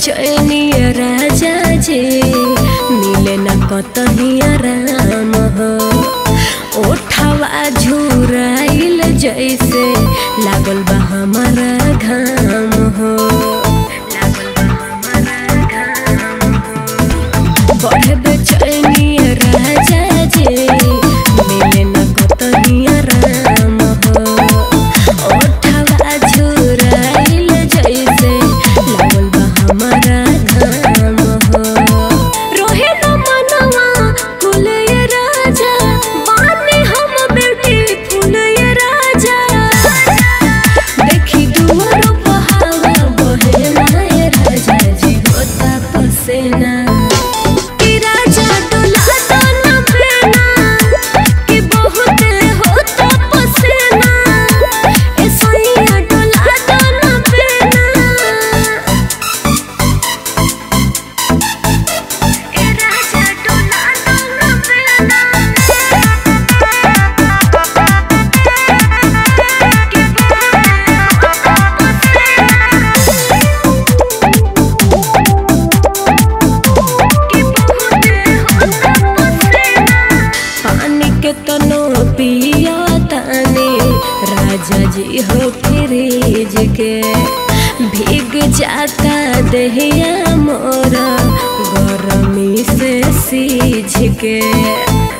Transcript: चैनिया राजा जे मिले न कतहिया राम हो ओठवा झुराइल जैसे लागल बा हमारा घाम हो बढ़बे चैनिया राजा जे मिले न कतहिया राम हो ओठवा झुराइल जैसे लागल बा हमारा घाम हो रोहे न मनवा कुले राजा बाने हम बेटी फूले राजा देखी दुआरो बहावा बहे माए राजा जी होता पसेना राजा जी हो फ्रिज के भीग जाता दहिया मोरा गरमी से सीझ के।